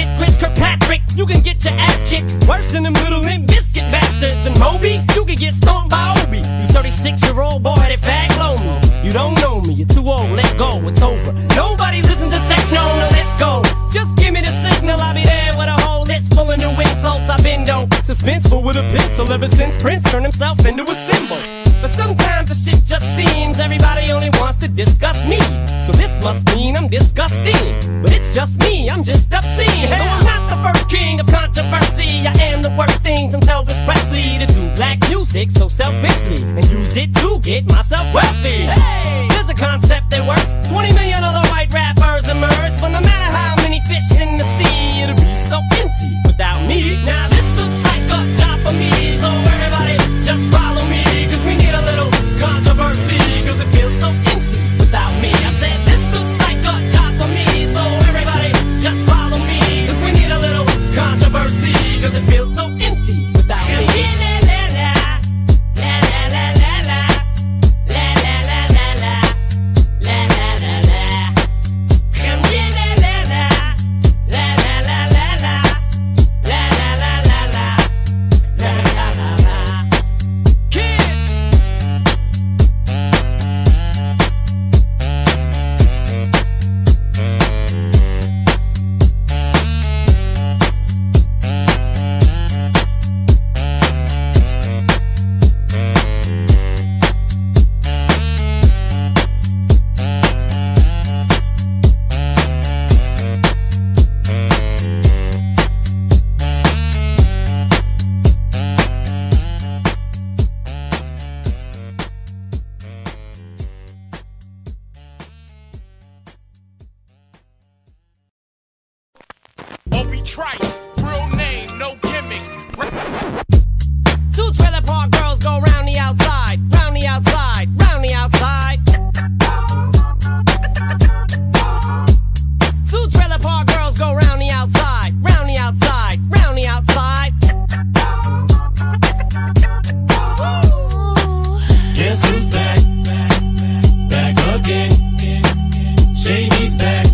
shit, Chris Kirkpatrick, you can get your ass kicked worse than them little Limp Bizkit bastards. And Moby, you can get stomped by Obie. You 36-year-old boy that fag lonely. You don't know me, you're too old, let go, it's over. Nobody listen to techno, no let's go. Just give me the signal, I'll be there with a whole list full of new insults. I've been though suspenseful with a pencil ever since Prince turned himself into a symbol. But sometimes the shit just seems everybody only wants to discuss me. So this must mean I'm disgusting. But it's just me, I'm just obscene. Hell. So I'm not the first king of controversy. I am the worst thing since Elvis Presley to do black music so selfishly and use it to get myself wealthy. Hey, there's a concept that works. 20 million other white rappers emerge, but no matter how many fish in the sea, it'll be so empty without me. Now this looks like a job for me, so everybody just follow me. Obie Trice, real name, no gimmicks. Two trailer park girls go round the outside, round the outside, round the outside. Two trailer park girls go round the outside, round the outside, round the outside. Ooh. Guess who's back? Back again. Shady's back.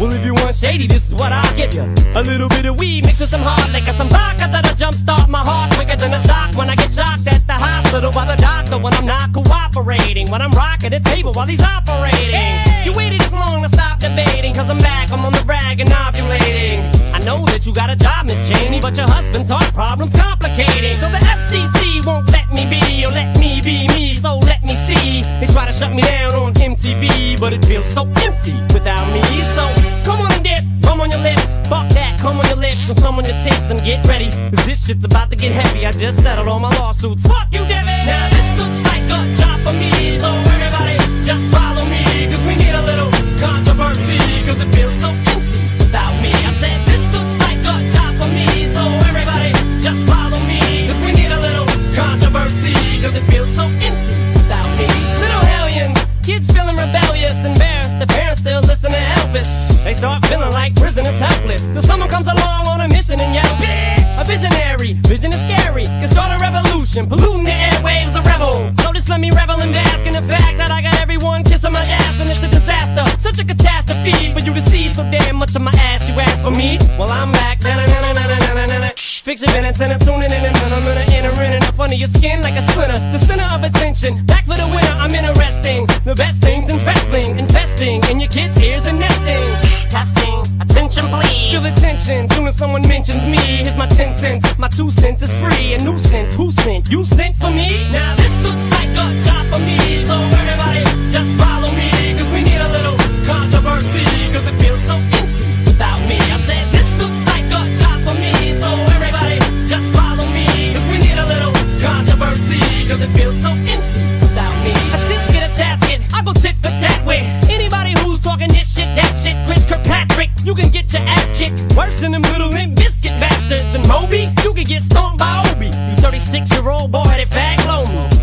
Well, if you want shady, this is what I'll give you. A little bit of weed mixed with some hard liquor, some vodka that'll jumpstart my heart quicker than a shock. When I get shocked at the hospital by the doctor, when I'm not cooperating, when I'm rocking the table while he's operating. Hey! You waited this long to stop debating, cause I'm back, I'm on the rag and ovulating. I know that you got a job, Miss Cheney, but your husband's heart problem's complicating. So the FCC won't let me be, or let me be me, so let me see. They try to shut me down on MTV, but it feels so empty without me. So come on and dip, come on your lips, fuck that, come on your lips and come on your tits and get ready, cause this shit's about to get heavy. I just settled all my lawsuits, fuck you, Debbie. Now this looks like a job for me, so everybody just follow me, cause we need a little controversy, cause it feels so empty without me. I said this looks like a job for me, so everybody just follow me, cause we need a little controversy, cause it feels so empty without me. Little hellions, kids feeling rebellious, embarrassed, the parents still listen to Elvis. They start feeling like prisoners helpless, till someone comes along on a mission and yells, bitch! A visionary, vision is scary, can start a revolution, polluting the airwaves, a rebel. So just let me revel and bask in the fact that I got everyone kissing my ass, and it's a disaster, such a catastrophe for you to see so damn much of my ass. You ask for me, well I'm back, na-na-na-na-na-na-na-na. Fix your minutes and I'm tuning in and I'm gonna enter in and up under your skin like a splinter, the center of attention, back for the winner. I'm interesting, the best things in wrestling, investing in your kids' ears and nesting. Testing, attention please. Feel the tension, soon as someone mentions me. Here's my 10 cents, my 2 cents is free. A nuisance, who sent? You sent for me? Now this looks like a job for me, so everybody just follow me, cause we need a little controversy, cause it feels so empty without me. I said this looks like a job for me, so everybody just follow me, cause we need a little controversy, cause it feels so empty without me. I just get a task it, I go tit for tat with anybody who's talking this shit, that shit. Chris Kirkpatrick, you can get your ass kicked worse than them little Limp Bizkit bastards. And Moby, you can get stomped by Obie. You 36-year-old boy, that fag lonely.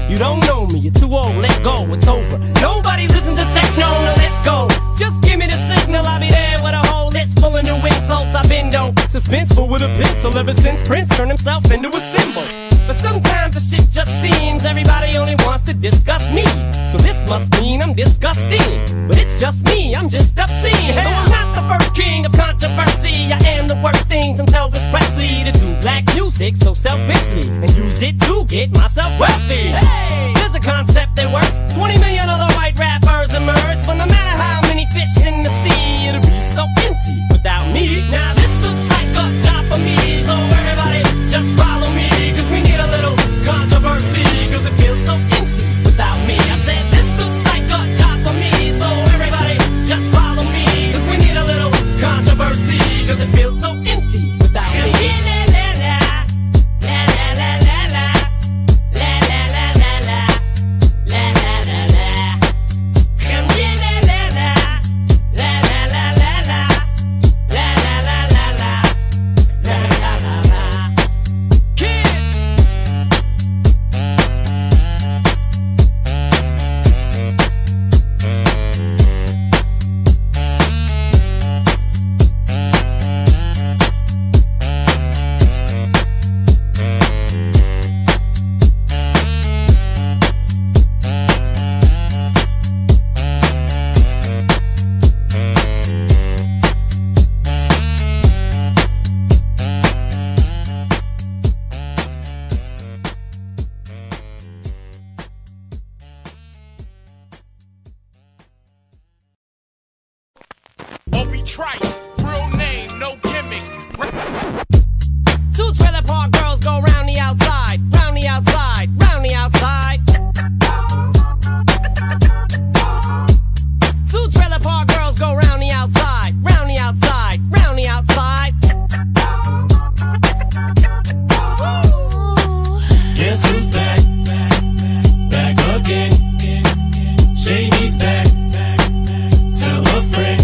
it's over. Nobody listen to techno, now let's go. Just give me the signal, I'll be there with a whole list full of new insults. I've been no suspenseful with a pencil ever since Prince turned himself into a symbol. But sometimes the shit just seems everybody only wants to discuss me. So this must mean I'm disgusting. But it's just me, I'm just obscene. So I'm not the first king of controversy. I am the worst thing since Elvis Presley to do black music so selfishly and use it to get myself wealthy. Hey, there's a concept that works. 20 million other white rappers emerge, but no matter how many fish in the sea, it'll be so empty without me. Now this looks like a job for me, so everybody just follow me, cause we need a little controversy, cause it feels so empty without me. I said this looks like a job for me, so everybody just follow me, cause we need a little controversy, cause it feels so empty without me. Obie Trice, real name, no gimmicks. Two trailer park girls go round the outside, round the outside, round the outside. Two trailer park girls go round the outside, round the outside, round the outside. Guess who's back? Back again. Shady's back. Tell a friend.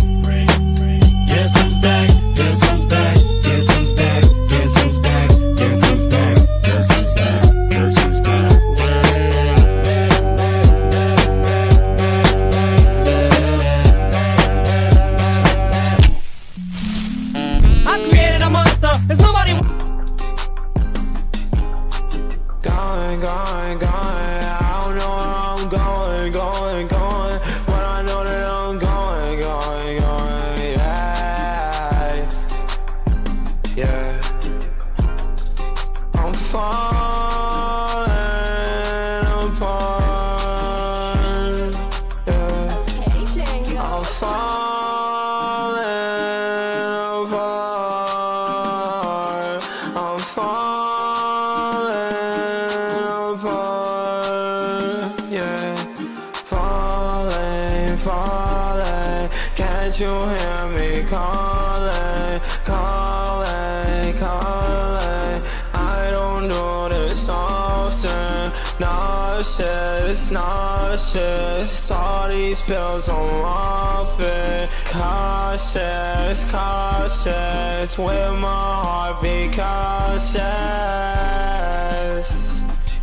Nauseous, all these pills on offer. Cautious, cautious, with my heart be cautious.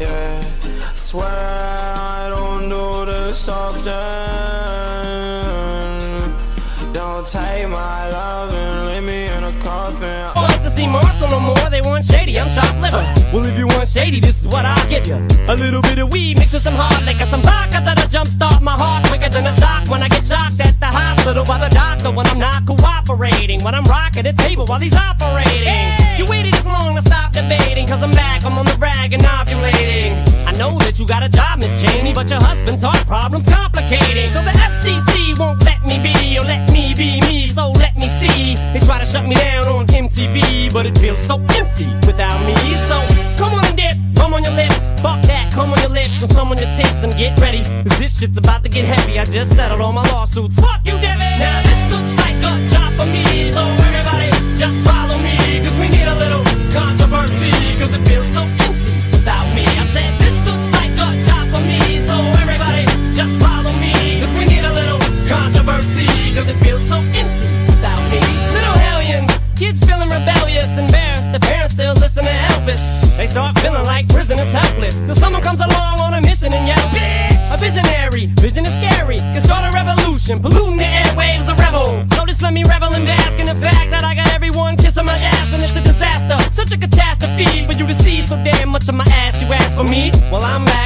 Yeah, I swear I don't do this often. Don't take my love and leave me in a coffin. Oh, I see Marshall no more, they want Shady, I'm chopped liver. Well, if you want Shady, this is what I'll give you. A little bit of weed mixed with some hard liquor, some vodka that'll jumpstart my heart quicker than a shock. When I get shocked at the hospital by the doctor, when I'm not cooperating, when I'm rocking the table while he's operating. Hey! You waited this long to stop debating, cause I'm back, I'm on the rag and ovulating. I know that you got a job, Miss Cheney, but your husband's heart problem's complicating. So the FCC won't let me be, or let me be me, so let me see. They try to shut me down on MTV, but it feels so empty without me, so come on and dip, come on your lips, fuck that, come on your lips and come on your tits and get ready, cause this shit's about to get heavy. I just settled all my lawsuits, fuck you, Debbie. Now this looks like a job for me, so everybody just follow me, cause we need a little controversy, cause it feels so empty without me. I said this looks like a job for me, so everybody just follow me, cause we need a little controversy, cause it feels so empty without me. Little hellions, kids feeling rebellious, embarrassed, the parents still listen to Elvis. They start feeling like prisoners helpless, till someone comes along on a mission and yells, bitch! A visionary, pollution, polluting the airwaves, a rebel. So just let me revel and bask in the fact that I got everyone kissing my ass, and it's a disaster, such a catastrophe for you to see so damn much of my ass. You ask for me, well I'm back.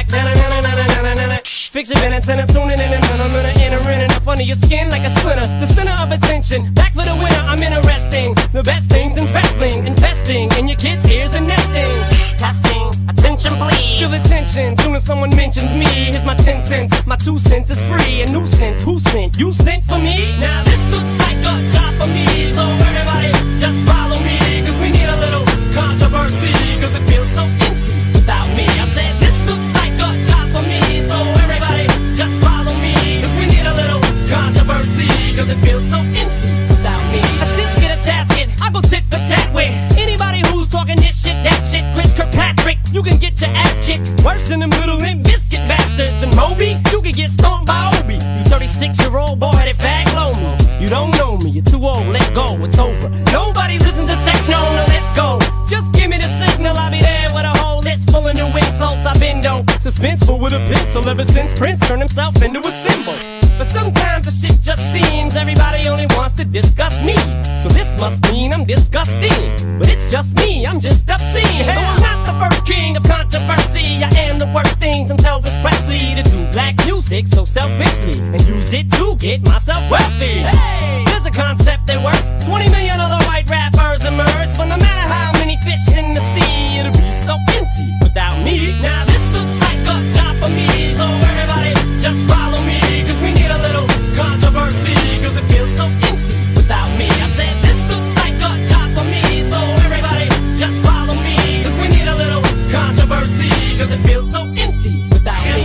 Fix your minutes and I'm tuning in, and I'm gonna enter in and up under your skin like a splinter, the center of attention. Back for the winner, I'm interesting. The best things in wrestling, investing in your kids' ears and nesting. Testing, attention please. Feel the tension soon as someone mentions me. Here's my 10 cents, my 2 cents is free. A nuisance, who sent? You sent for me? Now this looks like a job for me, so everybody just follow me, cause we need a little controversy, cause it feels so empty without me. I said this looks like a job for me, so everybody just follow me, cause we need a little controversy, cause it feels so empty without me. I just get a tasket, I go tit for tat with anybody who's talking this shit, that shit. Chris Kirkpatrick, you can get your ass kicked worse than them little Limp Bizkit bastards. And Moby, you can get stomped by Obie. You 36-year-old boy-headed fag lonely. You don't know me, you're too old, let go, it's over. Nobody listen to techno, now let's go. Just give me the signal, I'll be there with a whole list full of new insults. I've been dope, suspenseful with a pencil ever since Prince turned himself into a symbol. But sometimes the shit just seems everybody only wants to discuss me. So this must mean I'm disgusting, but it's just me, I'm just obscene. So I'm not the first king of controversy, I am the worst thing since Elvis Presley, to do black music so selfishly and use it to get myself wealthy. Hey! There's a concept that works. 20 million other white rappers emerge, but no matter how many fish in the sea, it'll be so empty without me. Now this looks like a job for me, so everybody just follow me, cause we need a little controversy, cause it feels so empty without me. I said this looks like a job for me, so everybody just follow me, cause we need a little controversy, cause it feels so empty without me.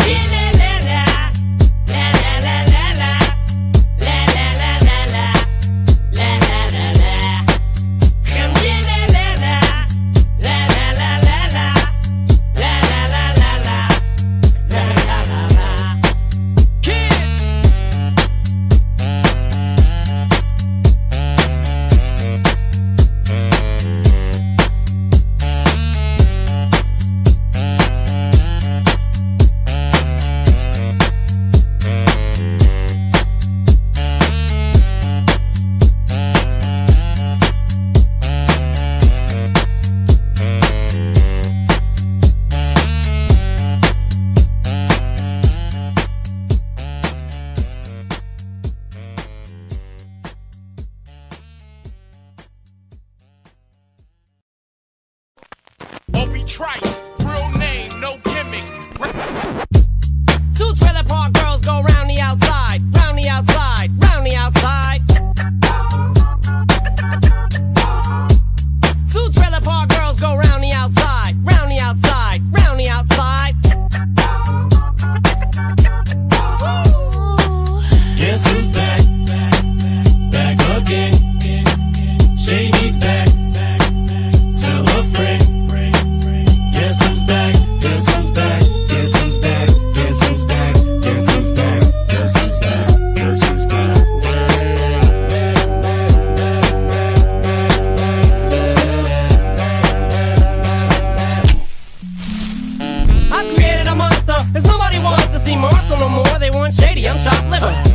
Obie Trice, real name, no gimmicks. Two trailer park girls go round the outside, round the outside, round the outside. Two trailer park girls go round the outside, round the outside, round the outside. Guess who's back? Back again. Shady's back. Tell a friend.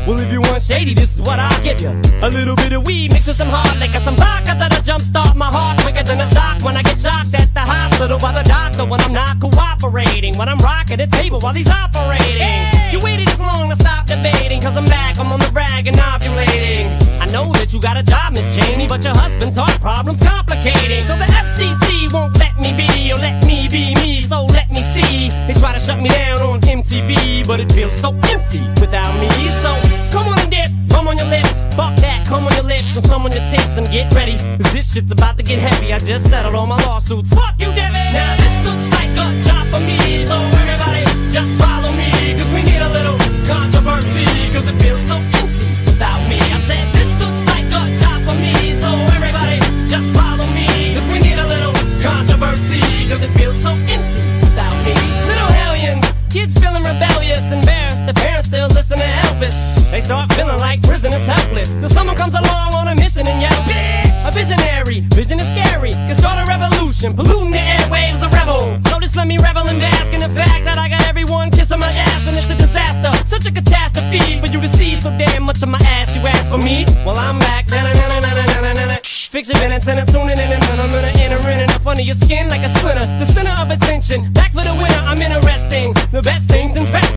Well, if you want shady, this is what I'll give you. A little bit of weed mixed with some hard liquor, some vodka that'll jumpstart my heart quicker than a shock when I get shocked at the hospital by the doctor when I'm not cooperating, when I'm rocking the table while he's operating. Hey! You waited this long to stop debating, cause I'm back, I'm on the rag and ovulating. I know that you got a job, Miss Cheney, but your husband's heart problem's complicating. So the FCC won't let me be, or let me be me, so let me see. They try to shut me down on MTV, but it feels so empty without me. So come on and dip, come on your lips, fuck that, come on your lips, and come on your tits and get ready, cause this shit's about to get heavy. I just settled all my lawsuits, fuck you, Debbie. Now this looks like a job for me, so everybody just follow me, cause we need a little controversy, cause it feels so empty without me. I said this looks like a job for me, so everybody just follow me, cause we need a little controversy, cause it feels so empty without me. Little hellions, kids feeling rebellious, embarrassed, the parents still listen to Elvis. They start feeling like prisoners helpless, till someone comes along on a mission and yells, bitch! A visionary, vision is scary, can start a revolution, polluting the airwaves, a rebel. So just let me revel and bask in the fact that I got everyone kissing my ass, and it's a disaster, such a catastrophe for you to see so damn much of my Well, I'm back. Fix your minutes and I'm tuning in, and I'm gonna enter in and up under your skin like a splinter. The center of attention, back for the winner. I'm interesting. The best things in